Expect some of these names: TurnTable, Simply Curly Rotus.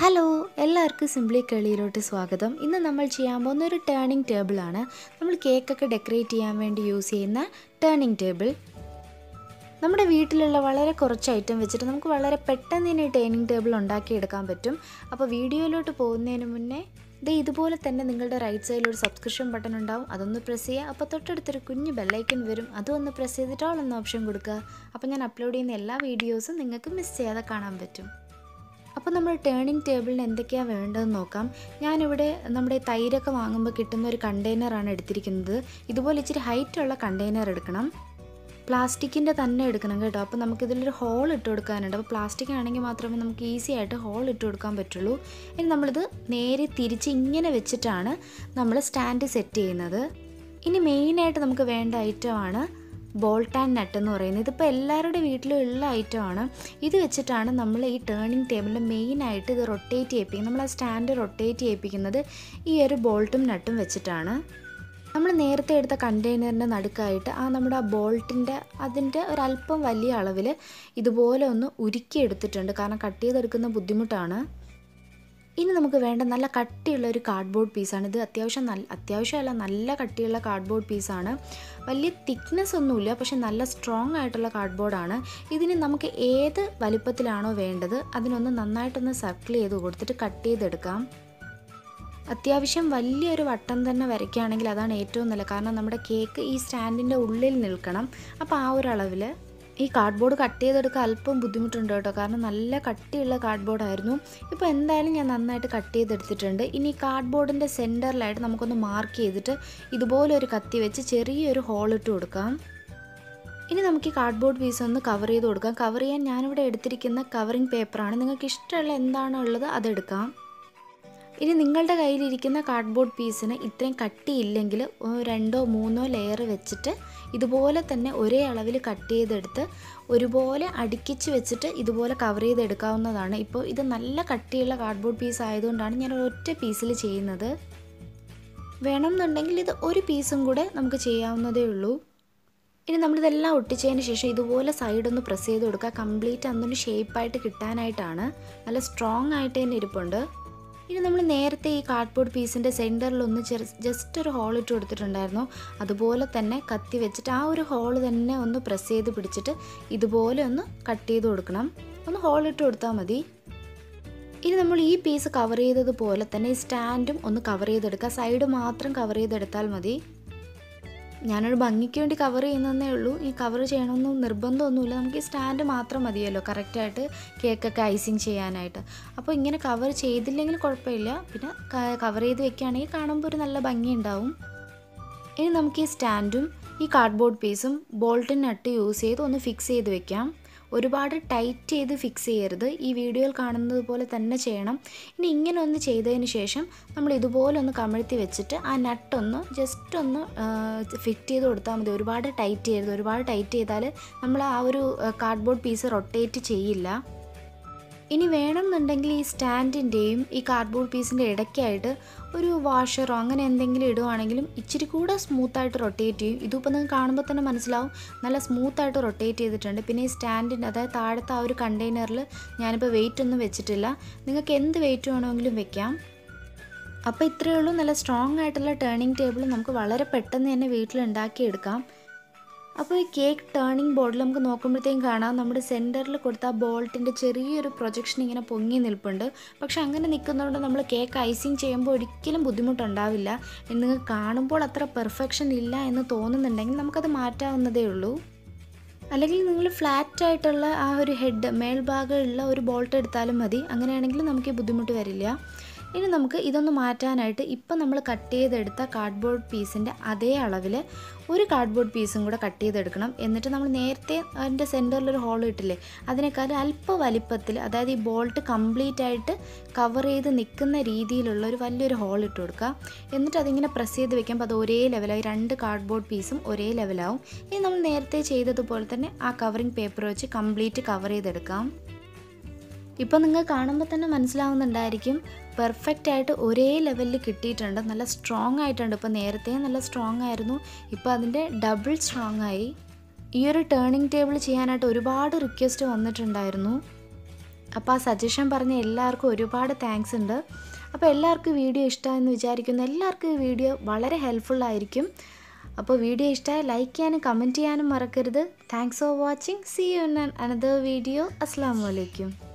Hello, everyone. Simply Curly Rotus welcome. This is a turning table. We cake decorate and use a turning table. We have a lot of items. We have a lot of turning table. If video, the right side the subscription button. Press the bell icon. Press the option. Upload videos. Now we have a turning table. We have a container. This is a height container. Plastic is a hole. Plastic is easy to hold. We stand set. This main item is bolt and nut ennu parayunnu idu ellarude veettilu ulla item aanu idu vechittana nammal ee turning table main aayittu idu rotate cheyippikkum nammal stand rotate cheyippikkunnathu ee oru boltum nutum vechittana nammal nerthe edutha container inde nadukayittu aa nammude boltinte adinte oru alpam valiya alavile idu pole onnu urikki eduthittundu kaana cut cheyedukkunna buddhimuttana. This is a cardboard piece. This is a cardboard piece. The thickness is strong. This is a circle. അത്യാവശ്യം വലിയൊരു വട്ടം തന്നെ വരയ്ക്കാണെങ്കിൽ അതാണ് ഏറ്റവും നല്ല കാരണം നമ്മുടെ cake ഈ സ്റ്റാൻഡിന്റെ ഉള്ളിൽ നിൽക്കണം അപ്പോൾ ആ ഒരു അളവിൽ ഈ കാർഡ്ബോർഡ് കട്ട് ചെയ്തെടുക്ക അല്പം ബുദ്ധിമുട്ടുണ്ട് ട്ടോ കാരണം നല്ല കട്ടിയുള്ള കാർഡ്ബോർഡ് ആയിരുന്നു ഇപ്പോൾ എന്തായാലും ഞാൻ നന്നായിട്ട് കട്ട് ചെയ്തെടുത്തിട്ടുണ്ട് ഇനി കാർഡ്ബോർഡിന്റെ സെന്ററിൽ ആയിട്ട് നമുക്കൊന്ന് മാർക്ക് ചെയ്തിട്ട് ഇതുപോലെ ഒരു കത്തി വെച്ച് ചെറിയൊരു ഹോൾ ഇട്ട് കൊടുക്കാം ഇനി നമുക്ക് ഈ കാർഡ്ബോർഡ് പീസ് ഒന്ന് കവർ ചെയ്ത് കൊടുക്കാം കവർ ചെയ്യാൻ ഞാൻ ഇവിടെ എടുത്തിരിക്കുന്ന കവറിംഗ് പേപ്പർ ആണ് നിങ്ങൾക്ക് ഇഷ്ടമുള്ള എന്താണോ ഉള്ളത് അത് എടുക്കാം ഇനി നിങ്ങളുടെ കയ്യിൽ ഇരിക്കുന്ന കാർഡ്ബോർഡ് പീസിനെ ഇത്രയും കട്ടിയില്ലെങ്കിൽ രണ്ടോ മൂന്നോ ലെയർ വെച്ചിട്ട് ഇതുപോലെ തന്നെ ഒരേ അളവിൽ കട്ട് ചെയ്തെടുത്ത് ഒരുപോലെ അടുക്കിച്ച് വെച്ചിട്ട് ഇതുപോലെ കവർ ചെയ്ത് എടുക്കാവുന്നതാണ് ഇപ്പോൾ ഇത് നല്ല കട്ടിയുള്ള കാർഡ്ബോർഡ് പീസ് ആയതുകൊണ്ടാണ് ഞാൻ ഒറ്റ പീസിൽ ചെയ്യുന്നത് വേണമെന്നുണ്ടെങ്കിൽ ഇത് ഒരു പീസും കൂടെ നമുക്ക് ചെയ്യാവുന്നതേ ഉള്ളൂ ഇനി നമ്മൾ ഇതെല്ലാം ഒട്ടിച്ചതിന് ശേഷം ഇതുപോലെ സൈഡ് ഒന്ന് പ്രസ് ചെയ്ത് കൊടുക്കുക കംപ്ലീറ്റ് അന്നൊരു ഷേപ്പ് ആയിട്ട് കിട്ടാനായിട്ടാണ് നല്ല സ്ട്രോങ് ആയിട്ട് തന്നെ ഇരിപ്പുണ്ട് ഇനി നമ്മൾ നേരത്തെ ഈ കാർഡ്ബോർഡ് പീസിന്റെ സെന്ററിൽ ഒന്ന് ജസ്റ്റ് ഒരു ഹോൾ ഇട്ട് കൊടുത്തിട്ടുണ്ടായിരുന്നു അതുപോലെ തന്നെ കത്തി വെച്ചിട്ട് ആ ഒരു ഹോൾ തന്നെ ഒന്ന് പ്രസ് ചെയ്ത് പിടിച്ചിട്ട് ഇതുപോലെ ഒന്ന് കട്ട് ചെയ്ത് കൊടുക്കണം ഒന്ന് ഹോൾ ഇട്ട് കൊടുത്താൽ മതി ഇനി നമ്മൾ ഈ പീസ് കവർ ചെയ്തതുപോലെ തന്നെ സ്റ്റാൻഡും ഒന്ന് കവർ ചെയ്തെടുക്കുക സൈഡ് മാത്രം കവർ ചെയ്തെടുത്താൽ മതി ഞാനൊരു ഭംഗിക്ക് വേണ്ടി കവർ ചെയ്യുന്നതേ ഉള്ളൂ ഈ കവർ ചെയ്യണമെന്നും നിർബന്ധമൊന്നുമില്ല നമുക്ക് ഈ സ്റ്റാൻഡ് മാത്രം മതിയല്ലോ കറക്റ്റ് ആയിട്ട് കേക്കൊക്കെ ഐസിങ് ചെയ്യാനായിട്ട് അപ്പോൾ ഇങ്ങനെ കവർ ചെയ്തില്ലെങ്കിൽ കുഴപ്പമില്ല പിന്നെ കവർ ചെയ്ത് വെക്കുകയാണെങ്കിൽ കാണുമ്പോൾ ഒരു നല്ല ഭംഗി ഉണ്ടാവും ഇനി നമുക്ക് ഈ സ്റ്റാൻഡും ഈ കാർഡ്ബോർഡ് പീസും ബോൾട്ട് നട്ട് യൂസ് ചെയ്ത് ഒന്ന് ഫിക്സ് ചെയ്ത് വെക്കാം ഒരുപാട് ടൈറ്റ് ചെയ്ത് ഫിക്സ് ചെയ്യരുത് ഈ വീഡിയോയിൽ കാണുന്നത് പോലെ തന്നെ ചെയ്യണം ഇനി ഇങ്ങനെ ഒന്ന് ചെയ്തതിന് ശേഷം നമ്മൾ ഇതുപോലെ ഒന്ന് കമഴ്ത്തി വെച്ചിട്ട് ആ നട്ട് ഒന്ന് ജസ്റ്റ് ഒന്ന് ഫിറ്റ് ചെയ്ത് കൊടുത്താൽ മതി ഒരുപാട് ടൈറ്റ് ചെയ്യരുത് ഒരുപാട് ടൈറ്റ് ചെയ്താൽ നമ്മൾ ആ ഒരു കാർഡ്ബോർഡ് പീസ് റൊട്ടേറ്റ് ചെയ്യില്ല ഇനി വേണമെന്നുണ്ടെങ്കിൽ ഈ സ്റ്റാൻഡിന്റെയും ഈ കാർഡ്ബോർഡ് പീസിന്റെ ഇടയ്ക്കായിട്ട് ഒരു വാഷറോ അങ്ങനെ എന്തെങ്കിലും ഇടുവാണെങ്കിലും ഇച്ചിരി കൂടെ സ്മൂത്ത് ആയിട്ട് റൊട്ടേറ്റ് ചെയ്യും ഇതിപ്പോൾ നിങ്ങൾ കാണുമ്പോൾ തന്നെ മനസ്സിലാവും നല്ല സ്മൂത്ത് ആയിട്ട് റൊട്ടേറ്റ് ചെയ്തിട്ടുണ്ട് പിന്നെ ഈ സ്റ്റാൻഡിന്റെ അതായത് താഴത്തെ ആ ഒരു കണ്ടെയ്നറിൽ ഞാനിപ്പോൾ വെയിറ്റ് ഒന്നും വെച്ചിട്ടില്ല നിങ്ങൾക്ക് എന്ത് വെയിറ്റ് വേണമെങ്കിലും വെക്കാം അപ്പോൾ ഇത്രയേ ഉള്ളൂ നല്ല സ്ട്രോങ് ആയിട്ടുള്ള ടേണിംഗ് ടേബിൾ നമുക്ക് വളരെ പെട്ടെന്ന് തന്നെ വീട്ടിൽ ഉണ്ടാക്കി എടുക്കാം അപ്പോൾ ഈ കേക്ക് ടേണിംഗ് ബോർഡിൽ നമുക്ക് നോക്കുമ്പോഴത്തേക്കും കാണാം നമ്മുടെ സെൻറ്ററിൽ കൊടുത്ത ബോൾട്ടിൻ്റെ ചെറിയൊരു പ്രൊജക്ഷൻ ഇങ്ങനെ പൊങ്ങി നിൽപ്പുണ്ട് പക്ഷെ അങ്ങനെ നിൽക്കുന്നതുകൊണ്ട് നമ്മൾ കേക്ക് ഐസിങ് ചെയ്യുമ്പോൾ ഒരിക്കലും ബുദ്ധിമുട്ടുണ്ടാവില്ല നിങ്ങൾ കാണുമ്പോൾ അത്ര പെർഫെക്ഷൻ ഇല്ല എന്ന് തോന്നുന്നുണ്ടെങ്കിൽ നമുക്കത് മാറ്റാവുന്നതേ ഉള്ളൂ അല്ലെങ്കിൽ നിങ്ങൾ ഫ്ലാറ്റ് ആയിട്ടുള്ള ആ ഒരു ഹെഡ് മേൽഭാഗമുള്ള ഒരു ബോൾട്ട് എടുത്താലും മതി അങ്ങനെയാണെങ്കിൽ നമുക്ക് ബുദ്ധിമുട്ട് വരില്ല ഇനി നമുക്ക് ഇതൊന്ന് മാറ്റാനായിട്ട് ഇപ്പം നമ്മൾ കട്ട് ചെയ്തെടുത്ത കാർഡ്ബോർഡ് പീസിൻ്റെ അതേ അളവിൽ ഒരു കാർഡ്ബോർഡ് പീസും കൂടെ കട്ട് ചെയ്തെടുക്കണം എന്നിട്ട് നമ്മൾ നേരത്തെ അതിൻ്റെ സെൻറ്ററിലൊരു ഹോൾ ഇട്ടില്ലേ അതിനേക്കാൾ അല്പ വലിപ്പത്തിൽ അതായത് ഈ ബോൾട്ട് കംപ്ലീറ്റ് ആയിട്ട് കവർ ചെയ്ത് നിൽക്കുന്ന രീതിയിലുള്ള ഒരു വലിയൊരു ഹോൾ ഇട്ട് കൊടുക്കുക എന്നിട്ട് അതിങ്ങനെ പ്രസ് ചെയ്ത് വെക്കുമ്പോൾ അത് ഒരേ ലെവലായി രണ്ട് കാർഡ്ബോർഡ് പീസും ഒരേ ലെവലാവും ഇനി നമ്മൾ നേരത്തെ ചെയ്തതുപോലെ തന്നെ ആ കവറിംഗ് പേപ്പർ വെച്ച് കംപ്ലീറ്റ് കവർ ചെയ്തെടുക്കാം ഇപ്പോൾ നിങ്ങൾ കാണുമ്പോൾ തന്നെ മനസ്സിലാവുന്നുണ്ടായിരിക്കും പെർഫെക്റ്റ് ആയിട്ട് ഒരേ ലെവലിൽ കിട്ടിയിട്ടുണ്ട് നല്ല സ്ട്രോങ് ആയിട്ടുണ്ട് ഇപ്പോൾ നേരത്തെ നല്ല സ്ട്രോങ് ആയിരുന്നു ഇപ്പോൾ അതിൻ്റെ ഡബിൾ സ്ട്രോങ് ആയി ഈ ഒരു ടേണിംഗ് ടേബിൾ ചെയ്യാനായിട്ട് ഒരുപാട് റിക്വസ്റ്റ് വന്നിട്ടുണ്ടായിരുന്നു അപ്പോൾ സജഷൻ പറഞ്ഞ എല്ലാവർക്കും ഒരുപാട് താങ്ക്സ് ഉണ്ട്. അപ്പോൾ എല്ലാവർക്കും വീഡിയോ ഇഷ്ടമെന്ന് വിചാരിക്കുന്നു. എല്ലാവർക്കും വീഡിയോ വളരെ ഹെൽപ്ഫുൾ ആയിരിക്കും. അപ്പോൾ വീഡിയോ ഇഷ്ടമായി ലൈക്ക് ചെയ്യാനും കമൻറ്റ് ചെയ്യാനും മറക്കരുത്. Thanks for watching. See you in another video. അസ്സലാമു അലൈക്കും.